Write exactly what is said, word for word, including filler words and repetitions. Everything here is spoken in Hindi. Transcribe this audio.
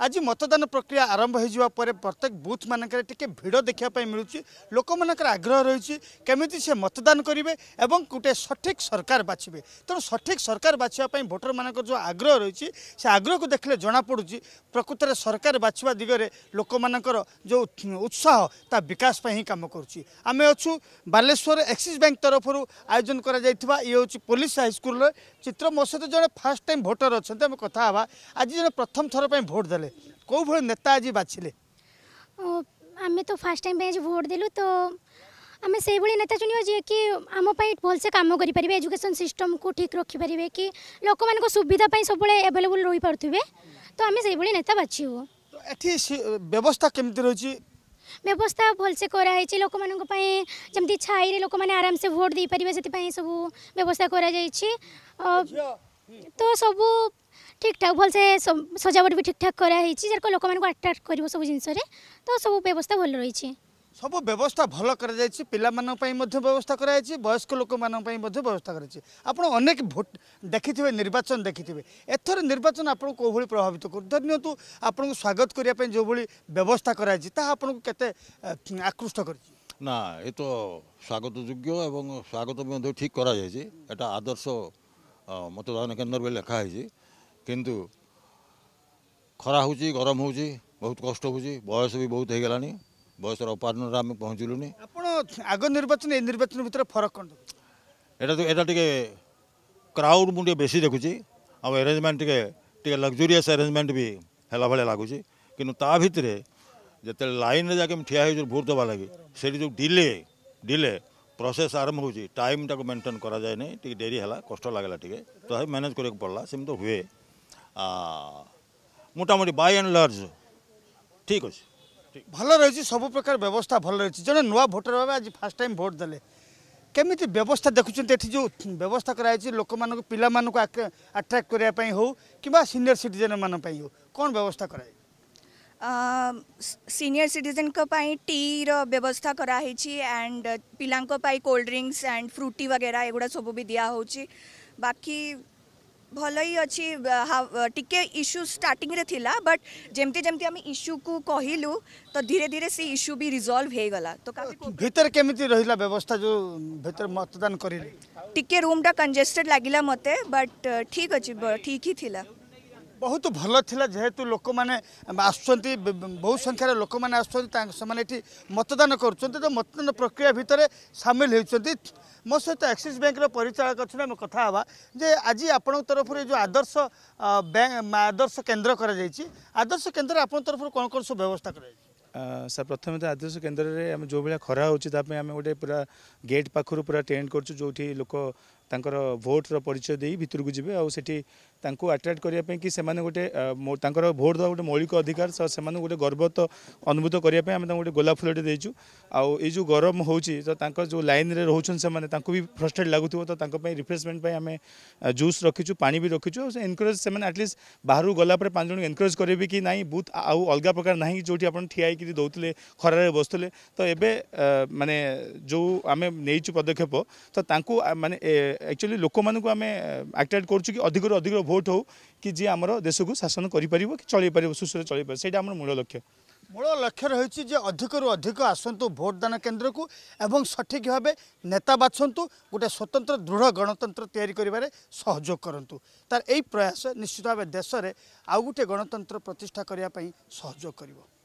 आज मतदान प्रक्रिया आरंभ हो प्रत्येक बूथ मानक भिड़ देखापी मिलूँ लोक मानक आग्रह रही केमी से मतदान करेंगे और गोटे सठिक सरकार बाछबे। तेणु सठिक सरकार बाछापी भोटर मानक जो आग्रह रही से आग्रह को देखने जमापड़ प्रकृत में सरकार बाछवा दिगरे लोक मानक जो उत्साह ता विकास ही कम करें। अच्छू बालेश्वर एक्सिस बैंक तरफ आयोजन कर पुलिस हाईस्कल चित्र मो सहित जड़े फास्ट टाइम भोटर अच्छा आम कथा हाँ आज जो प्रथम थर पर भोट दे कौ भाई नेता आज बाछिले आम तो फास्ट टाइम पे भोट देलु तो आम से भाई नेता चुनियो जे कि आम पाई भलसे काम करें एजुकेशन सिस्टम को ठीक रखिपारे कि लोक मान सुविधा सब एवेलेबल रही पारे तो आम से भाई नेता बाछू। तो व्यवस्था केमती रही व्यवस्था भलसे कराई लोक मानी जमी छाई लोक मैंने आराम से भोट दे पारे से सब व्यवस्था करा तो सब ठीक ठाक भलसे सजावट भी ठीक ठाक कराई जैसे लोक मानक अट्राक्ट कर सब जिनस तो सब व्यवस्था भल रही सब व्यवस्था भल कर व्यवस्था कराई वयस्क लोक व्यवस्था करनेक भोट देखि निर्वाचन देखि एथर निर्वाचन आपको कौ भाई प्रभावित कर धरनी आपको स्वागत करने जो भाई व्यवस्था कराई आपको केते आकृष्ट कर ना ये तो स्वागत योग्य एवं स्वागत ठीक करा एटा आदर्श मतदान केन्द्र भी लेखाई किंतु खरा हो गरम हो बहुत कष्ट बयस भी बहुत हो गलानी बयस अपारण आम पहुँचलुनि आग निर्वाचन ए निर्वाचन भितर फरक कौन एटा तो एटा टिके क्राउड मुझे बेसी देखुची आ अरेंजमेंट टिके टिके लग्जरियस अरेंजमेंट भी हैला भले लागुची किंतु ता भितरे जते लाइन जाके ठिया हो भोट देवा लगे से जो डिले डिले प्रोसेस आरंभ हो टाइम टाक मेन्टेन कराए ना टी डेरी है कष्ट लगला टे तो मैनेज करके पड़ला सेम तो हुए मोटामोटी बाय एंड लार्ज ठीक अच्छे भल रही सब प्रकार व्यवस्था भल रही जड़े नुआ भोटर भाव आज फास्ट टाइम भोट देले केमिति व्यवस्था देखुं जो व्यवस्था कराई लोक मानक पिला मानक अट्रैक्ट करने हो कि सीनियर सिटीजन मान हो कौन व्यवस्था कराई सीनियर सिटीजन को पाई टी रो व्यवस्था कराई एंड पिलां को पाई कोल्ड ड्रिंक्स एंड फ्रूटी वगैरह एगुड़ा सब भी दिया होची बाकी भल ही अच्छी टिके इश्यू स्टार्टिंग रे थिला बट जेमती जेमती आम इश्यू को कहलु तो धीरे धीरे से इश्यू भी रिजॉल्व हो गला तो भीतर केमिति रहिला व्यवस्था जो भीतर मतदान करिले टिके रूम टा कंजेस्टेड लागिला मते बट ठीक अछि ठीक ही थिला बहुत भल था जेहेतु लोक मैंने आसुँच बहुत संख्यार लोक मैंने आसने मतदान करुँच तो मतदान प्रक्रिया भितर सामिल होती मो सहित एक्सिस बैंक परिचालक अच्छे आम कथा हाँ जे आज आपण तरफ जो आदर्श बैंक आदर्श केन्द्र कर आदर्श केन्द्र आपण तरफ कौन कौन सब व्यवस्था कर सर प्रथम तो आदर्श केन्द्र में आम जो भाया खरा होमें गोटे पूरा गेट पाखर पूरा टेन्ट करूँ जो लोक तांकर भोट्र परिचय दे भितर को जब आठी आट्राक्ट करने कि गोटे भोट दवा गोटे मौलिक अधिकार से गोटे गर्वत अनुभूत करने गोटे गोलाप फुलटे देचु आई जो गरम होची तो जो लाइन रे रोचन से माने भी फ्रस्ट्रेट लगुथ तो रिफ्रेशमेंट आम जूस रखीचु पानी भी रखीचु से एनकरेज से आटलिस्ट बाहर गलापर पाँच जन एनकरेज करेंगे कि ना बहुत आउ अलग प्रकार ना कि जोटी आप ठिया दौते खरारे बसुले तो ये माने जो आम नहींचु पदक्षेप तो माने एक्चुअली लोक मानक आम आट्राक्ट करुँ कि अधिक अधिक भोट हो कि जी आमर देश को शासन करें कि चल पार सुश्रे चल पार से मूल लक्ष्य मूल लक्ष्य रही अधिक अधिक आसतु भोटदान केन्द्र को एवं सठिक भाव नेता बाछतु गोटे स्वतंत्र दृढ़ गणतंत्र तैयारी करिवारे सहयोग करंतु तार यही प्रयास निश्चित भाव देश में आउ गोटे गणतंत्र प्रतिष्ठा करने सहयोग करिवो।